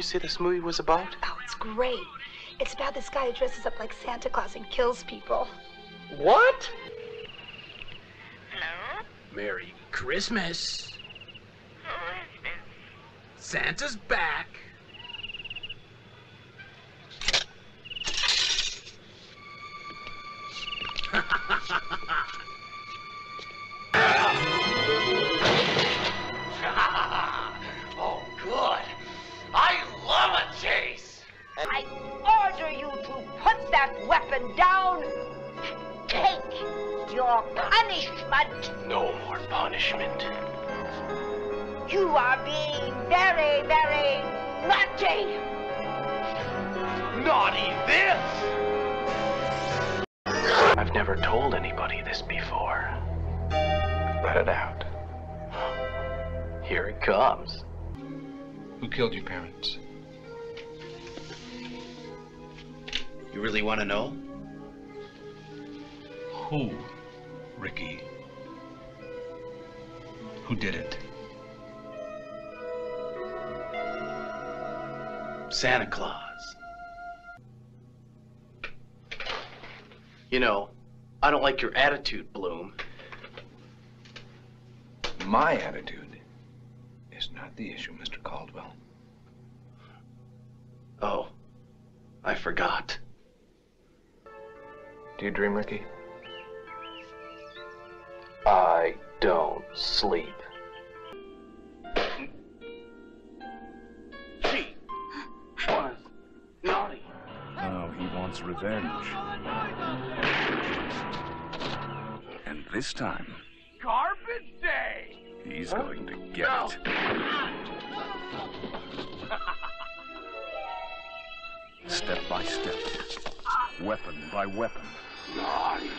you say this movie was about? Oh, it's great. It's about this guy who dresses up like Santa Claus and kills people. What? Hello? Merry Christmas. Who is this? Santa's back. Oh, good. I love a chase. I order you to put that weapon down. Take your punishment. No more punishment. You are being very, very naughty. Naughty this. I've never told anybody this before. Let it out. Here it comes. Who killed your parents? You really want to know? Who, Ricky? Who did it? Santa Claus. You know, I don't like your attitude, Bloom. My attitude is not the issue, Mr. Caldwell. Oh, I forgot. Do you dream, Ricky? I don't sleep. She was naughty. Now he wants revenge. And this time... Carpet Day! He's going to get it. Step by step. Weapon by weapon. Naughty.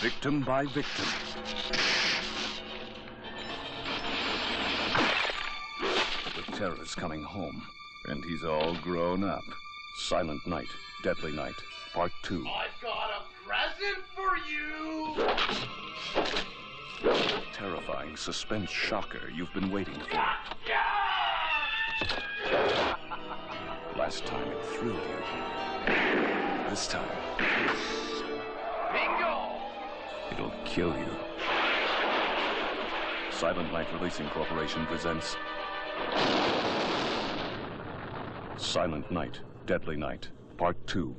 Victim by victim. The terror's coming home. And he's all grown up. Silent Night, Deadly Night, Part Two. I've got a present for you! Terrifying suspense shocker you've been waiting for. Yeah! Last time it thrilled you. This time... Bingo! It'll kill you. Silent Night Releasing Corporation presents... Silent Night, Deadly Night, Part Two.